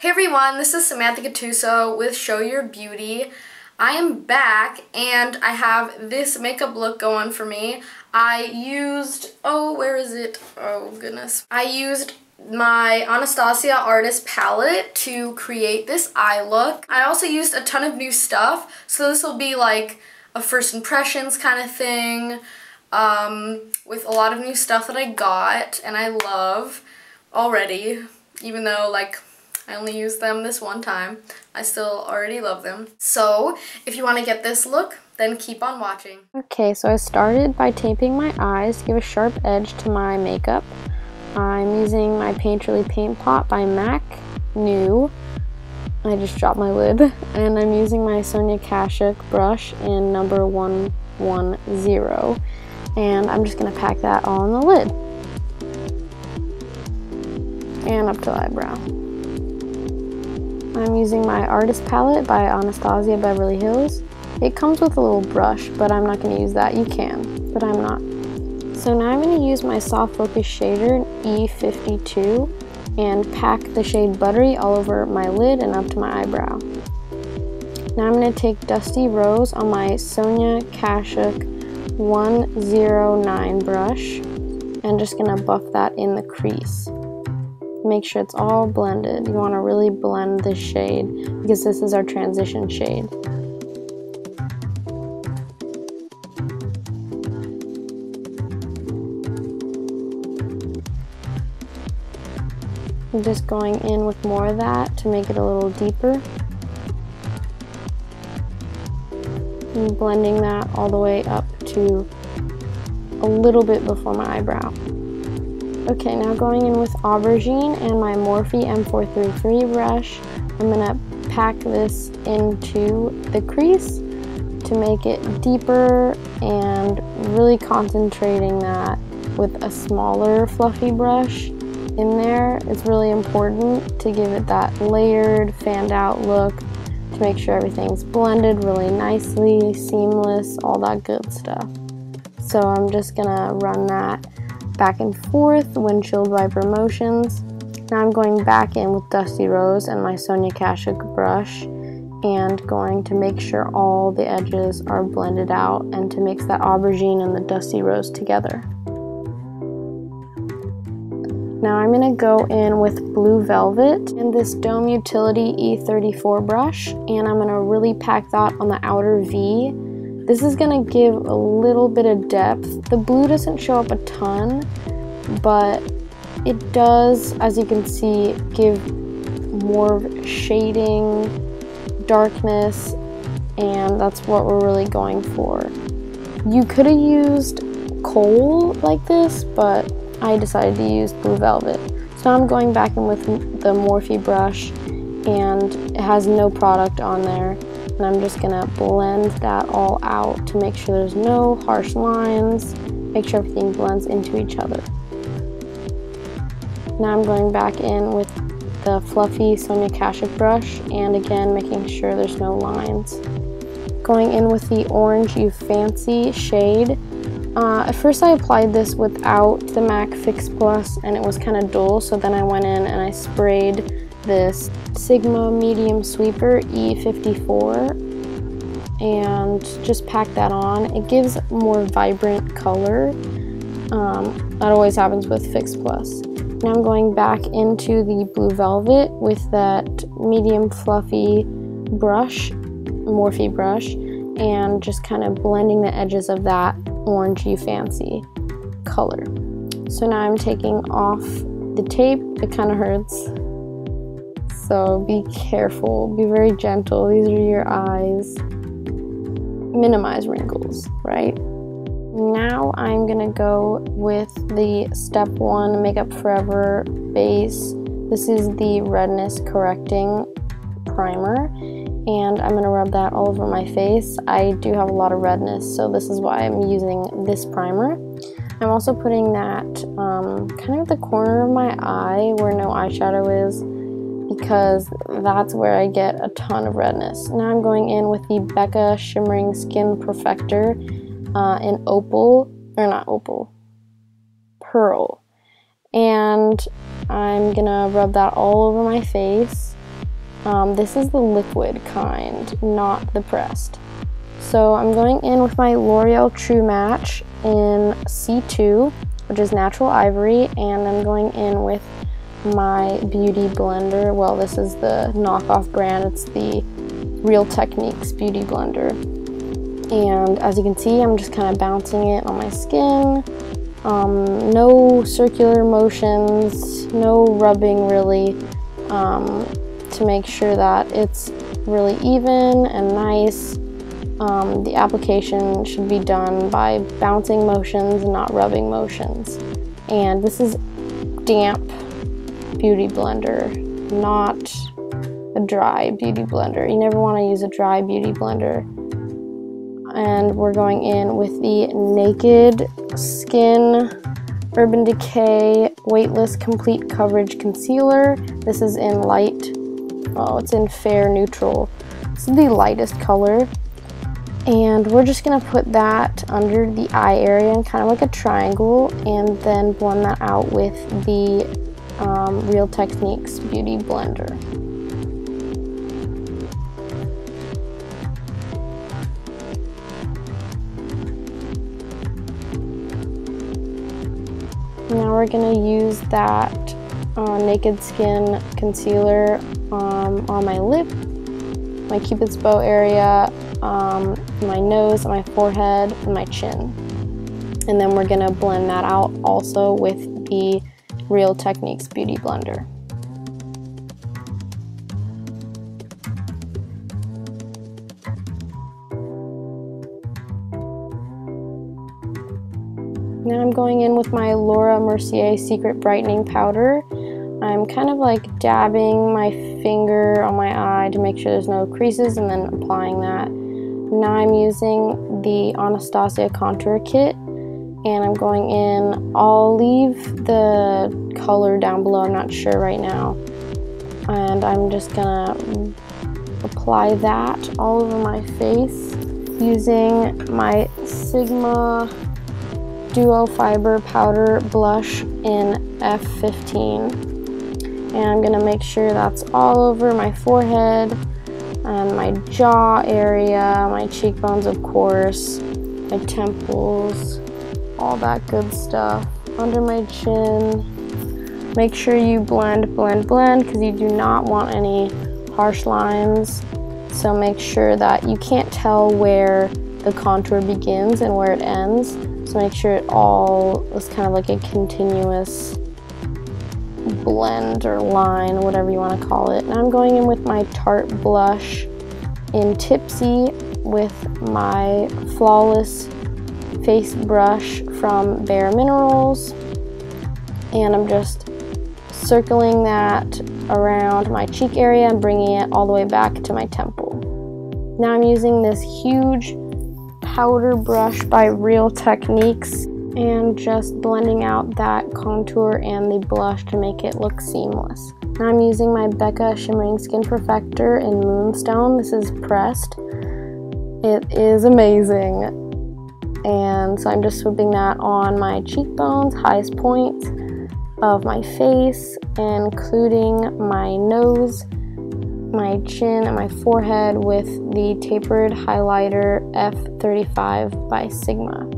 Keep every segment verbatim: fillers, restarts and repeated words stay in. Hey everyone, this is Samantha Gottuso with Show Your Beauty. I am back and I have this makeup look going for me. I used, oh where is it, oh goodness. I used my Anastasia Artist palette to create this eye look. I also used a ton of new stuff, so this will be like a first impressions kind of thing um, with a lot of new stuff that I got and I love already, even though like I only used them this one time. I still already love them. So if you want to get this look, then keep on watching. Okay, so I started by taping my eyes to give a sharp edge to my makeup. I'm using my Painterly Paint Pot by MAC New. I just dropped my lid. And I'm using my Sonia Kashuk brush in number one one zero. And I'm just going to pack that on the lid. And up to the eyebrow. I'm using my Artist palette by Anastasia Beverly Hills. It comes with a little brush, but I'm not going to use that. You can, but I'm not. So now I'm going to use my Soft Focus shader, E fifty-two, and pack the shade Buttery all over my lid and up to my eyebrow. Now I'm going to take Dusty Rose on my Sonia Kashuk one oh nine brush and just going to buff that in the crease. Make sure it's all blended. You want to really blend this shade because this is our transition shade. I'm just going in with more of that to make it a little deeper. And blending that all the way up to a little bit before my eyebrow. Okay, now going in with Aubergine and my Morphe M four thirty-three brush, I'm going to pack this into the crease to make it deeper and really concentrating that with a smaller fluffy brush in there. It's really important to give it that layered, fanned out look to make sure everything's blended really nicely, seamless, all that good stuff. So I'm just going to run that back and forth, Windshield Wiper motions. Now I'm going back in with Dusty Rose and my Sonia Kashuk brush and going to make sure all the edges are blended out and to mix that Aubergine and the Dusty Rose together. Now I'm going to go in with Blue Velvet and this Dome Utility E thirty-four brush, and I'm going to really pack that on the outer V. This is going to give a little bit of depth. The blue doesn't show up a ton, but it does, as you can see, give more shading, darkness, and that's what we're really going for. You could have used coal like this, but I decided to use Blue Velvet. So now I'm going back in with the Morphe brush, and it has no product on there. And I'm just going to blend that all out to make sure there's no harsh lines, make sure everything blends into each other. Now I'm going back in with the fluffy Sonia Kashuk brush and again making sure there's no lines. Going in with the Orange You Fancy shade. Uh, at first I applied this without the MAC Fix Plus and it was kind of dull, so then I went in and I sprayed this Sigma Medium Sweeper E fifty-four and just pack that on. It gives more vibrant color. Um, that always happens with Fix Plus. Now I'm going back into the Blue Velvet with that medium fluffy brush, Morphe brush, and just kind of blending the edges of that Orange You Fancy color. So now I'm taking off the tape. It kind of hurts. So be careful, be very gentle. These are your eyes. Minimize wrinkles, right? Now I'm gonna go with the Step One Makeup Forever base. This is the Redness Correcting Primer, and I'm gonna rub that all over my face. I do have a lot of redness, so this is why I'm using this primer. I'm also putting that um, kind of the corner of my eye where no eyeshadow is, because that's where I get a ton of redness. Now I'm going in with the Becca Shimmering Skin Perfector uh, in Opal, or not Opal, Pearl. And I'm gonna rub that all over my face Um, this is the liquid kind, not the pressed. So I'm going in with my L'Oreal True Match in C two, which is natural ivory, and I'm going in with my Beauty Blender. Well, this is the knockoff brand. It's the Real Techniques Beauty Blender. And as you can see, I'm just kind of bouncing it on my skin. Um, no circular motions, no rubbing really, um, to make sure that it's really even and nice. Um, the application should be done by bouncing motions, not rubbing motions. And this is damp beauty blender, not a dry beauty blender. You never want to use a dry beauty blender. And we're going in with the Naked Skin Urban Decay Weightless Complete Coverage Concealer. This is in light, oh, it's in fair neutral. This is the lightest color. And we're just gonna put that under the eye area in kind of like a triangle, and then blend that out with the um, Real Techniques Beauty Blender. Now we're gonna use that uh, Naked Skin concealer um, on my lip, my cupid's bow area, um, my nose, my forehead, and my chin. And then we're gonna blend that out also with the Real Techniques Beauty Blender. Now I'm going in with my Laura Mercier Secret Brightening Powder. I'm kind of like dabbing my finger on my eye to make sure there's no creases, and then applying that. Now I'm using the Anastasia Contour Kit, and I'm going in, I'll leave the color down below, I'm not sure right now. And I'm just gonna apply that all over my face using my Sigma Duo Fiber Powder Blush in F fifteen, and I'm gonna make sure that's all over my forehead and my jaw area, my cheekbones, of course, my temples, all that good stuff, under my chin. Make sure you blend, blend, blend, because you do not want any harsh lines. So make sure that you can't tell where the contour begins and where it ends. So make sure it all is kind of like a continuous blend or line, whatever you want to call it. And I'm going in with my Tarte Blush in Tipsy with my Flawless Face Brush from Bare Minerals. And I'm just circling that around my cheek area and bringing it all the way back to my temple. Now I'm using this huge powder brush by Real Techniques and just blending out that contour and the blush to make it look seamless. Now I'm using my Becca Shimmering Skin Perfector in Moonstone. This is pressed. It is amazing. And so I'm just swooping that on my cheekbones, highest points of my face, including my nose, my chin, and my forehead with the tapered highlighter F thirty-five by Sigma.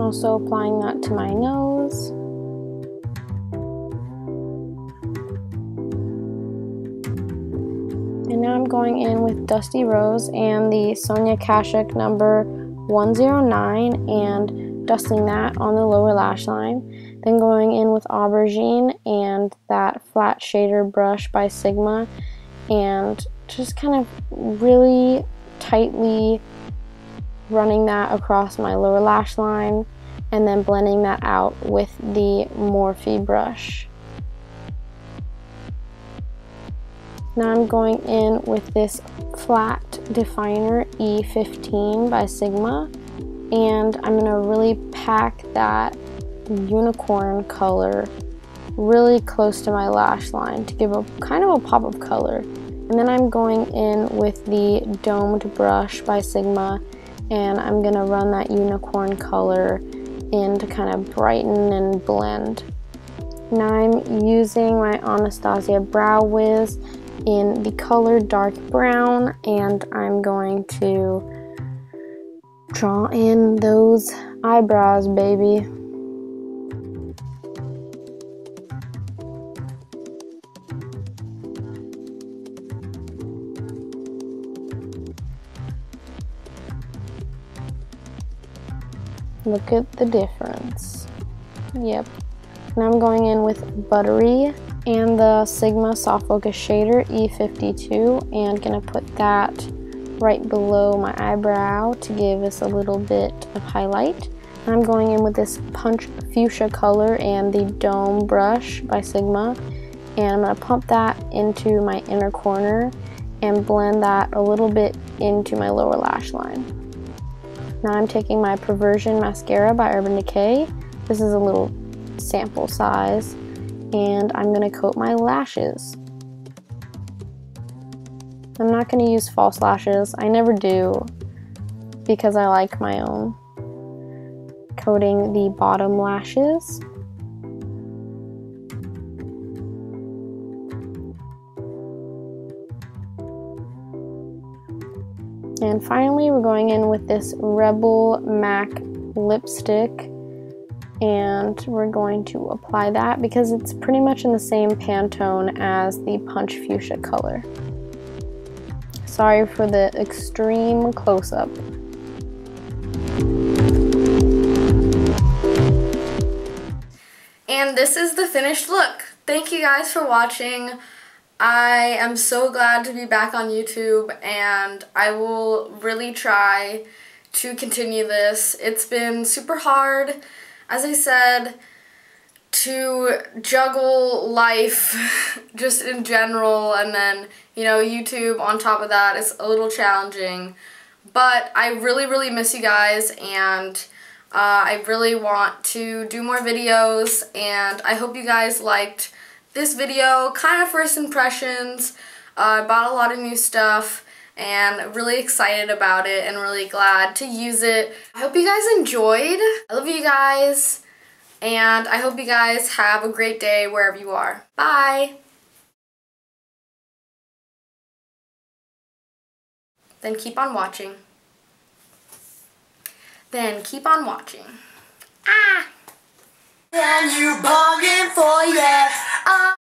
Also applying that to my nose. And now I'm going in with Dusty Rose and the Sonia Kashuk number one oh nine and dusting that on the lower lash line. Then going in with Aubergine and that flat shader brush by Sigma, and just kind of really tightly running that across my lower lash line, and then blending that out with the Morphe brush. Now I'm going in with this flat definer E fifteen by Sigma, and I'm going to really pack that unicorn color really close to my lash line to give a kind of a pop of color. And then I'm going in with the domed brush by Sigma, and I'm gonna run that unicorn color in to kind of brighten and blend. Now I'm using my Anastasia Brow Wiz in the color dark brown, and I'm going to draw in those eyebrows, baby. Look at the difference. Yep. Now I'm going in with Buttery and the Sigma Soft Focus Shader E fifty-two, and gonna put that right below my eyebrow to give us a little bit of highlight. And I'm going in with this Punch Fuchsia color and the Dome brush by Sigma, and I'm gonna pump that into my inner corner and blend that a little bit into my lower lash line. Now I'm taking my Perversion Mascara by Urban Decay. This is a little sample size, and I'm going to coat my lashes. I'm not going to use false lashes. I never do because I like my own. Coating the bottom lashes. And finally, we're going in with this Rebel Mac lipstick, and we're going to apply that because it's pretty much in the same Pantone as the Punch Fuchsia color. Sorry for the extreme close-up. And this is the finished look. Thank you guys for watching. I am so glad to be back on YouTube, and I will really try to continue this. It's been super hard, as I said, to juggle life just in general, and then, you know, YouTube on top of that is a little challenging. But I really, really miss you guys, and uh, I really want to do more videos, and I hope you guys liked this video, kind of first impressions. I uh, bought a lot of new stuff and really excited about it and really glad to use it. I hope you guys enjoyed. I love you guys, and I hope you guys have a great day wherever you are. Bye! Then keep on watching. Then keep on watching. Ah! And you bonging for yeah. Uh